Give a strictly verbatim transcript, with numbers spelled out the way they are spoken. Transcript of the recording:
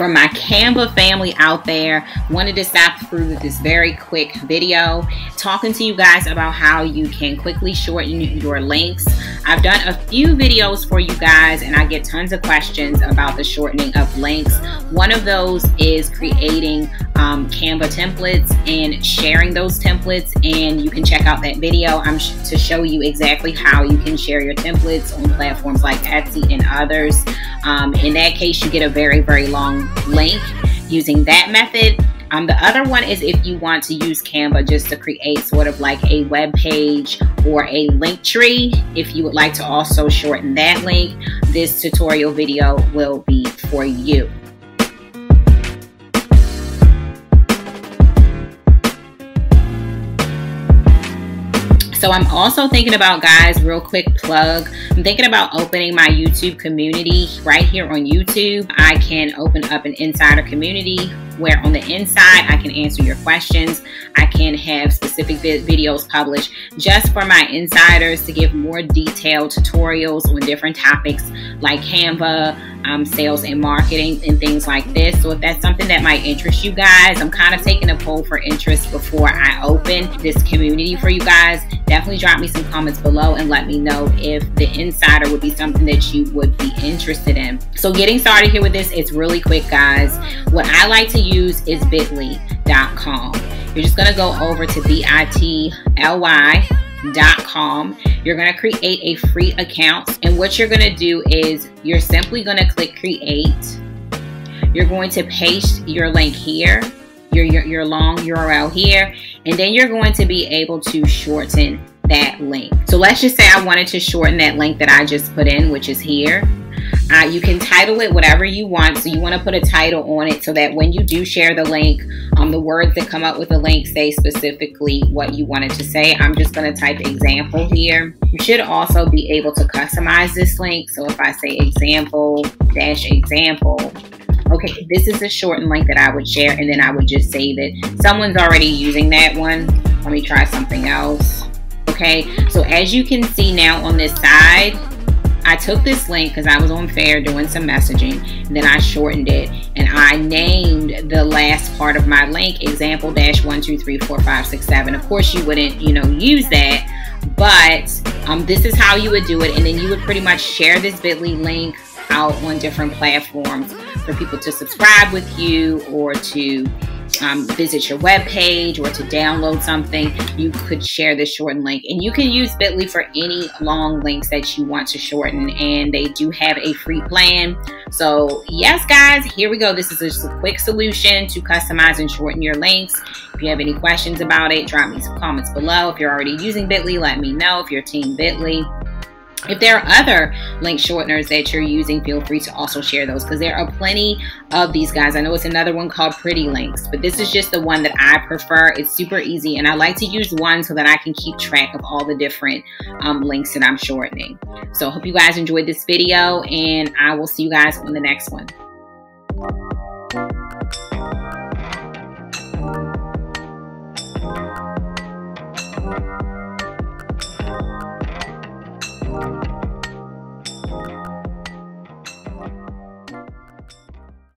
for my Canva family out there, wanted to stop through this very quick video talking to you guys about how you can quickly shorten your links. I've done a few videos for you guys and I get tons of questions about the shortening of links. One of those is creating um, Canva templates and sharing those templates, and you can check out that video I'm sh to show you exactly how you can share your templates on platforms like Etsy and others. Um, in that case, you get a very, very long link using that method. Um, the other one is if you want to use Canva just to create sort of like a web page or a link tree, if you would like to also shorten that link, this tutorial video will be for you. So I'm also thinking about, guys, real quick plug, I'm thinking about opening my YouTube community right here on YouTube. I can open up an insider community where on the inside I can answer your questions. I can have specific vi videos published just for my insiders to give more detailed tutorials on different topics like Canva, um, sales and marketing, and things like this. So if that's something that might interest you guys, I'm kind of taking a poll for interest before I open this community for you guys. Definitely drop me some comments below and let me know if the insider would be something that you would be interested in. So getting started here with this, it's really quick, guys. What I like to use use is bitly dot com. You're just going to go over to bitly dot com. You're going to create a free account, and what you're going to do is you're simply going to click create. You're going to paste your link here, your, your, your long U R L here, and then you're going to be able to shorten that link. So let's just say I wanted to shorten that link that I just put in, which is here. Uh, you can title it whatever you want, so you want to put a title on it so that when you do share the link, um, the words that come up with the link say specifically what you wanted to say. I'm just going to type example here. You should also be able to customize this link, so if I say example dash example, okay, this is a shortened link that I would share, and then I would just save it. Someone's already using that one. Let me try something else. Okay, so as you can see now on this side, I took this link because I was on Fair doing some messaging, and then I shortened it and I named the last part of my link example dash one two three four five six seven. Of course you wouldn't, you know, use that, but um, this is how you would do it, and then you would pretty much share this Bitly link out on different platforms for people to subscribe with you, or to Um, visit your web page, or to download something. You could share the shortened link, and you can use Bitly for any long links that you want to shorten, and they do have a free plan. So yes, guys, here we go. This is just a quick solution to customize and shorten your links. If you have any questions about it, drop me some comments below. If you're already using Bitly, let me know. If you're team Bitly, if there are other link shorteners that you're using, feel free to also share those, because there are plenty of these, guys. I know it's another one called Pretty Links, but this is just the one that I prefer. It's super easy, and I like to use one so that I can keep track of all the different um, links that I'm shortening. So I hope you guys enjoyed this video, and I will see you guys on the next one.